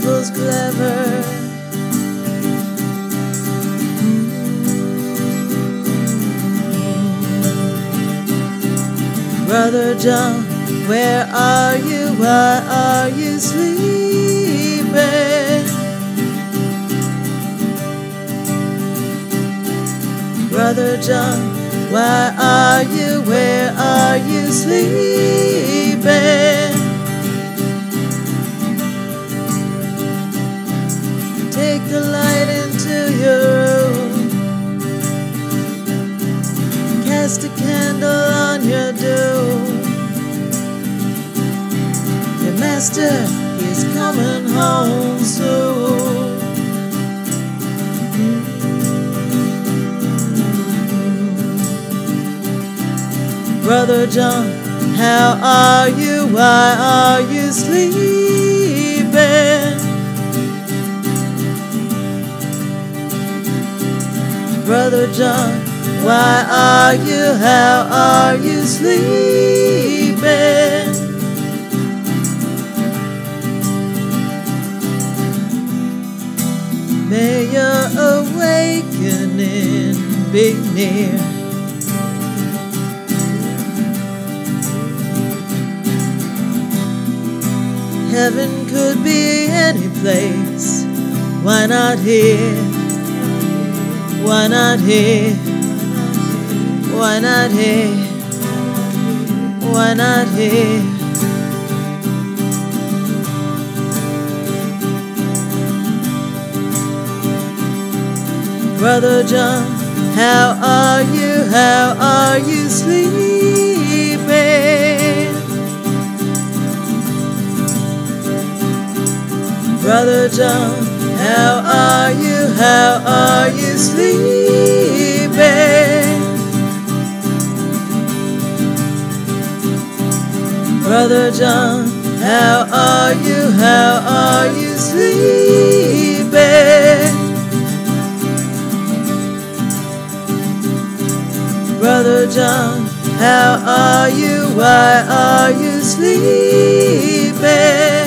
devil's clever. Brother John, where are you? Why are you sleeping? Brother John, why are you? Where are you sleeping? Take the light into your room. Cast a candle on your doom. Your master is coming home soon. Brother John, how are you? Why are you sleeping? Brother John, why are you? How are you sleeping? May your awakening be near. Heaven could be any place. Why not here? Why not here? Why not here? Why not here? Brother John, how are you? How are you sleeping? Brother John, how are you? How are you sleeping? Brother John, how are you? How are you sleeping? Brother John, how are you? Why are you sleeping?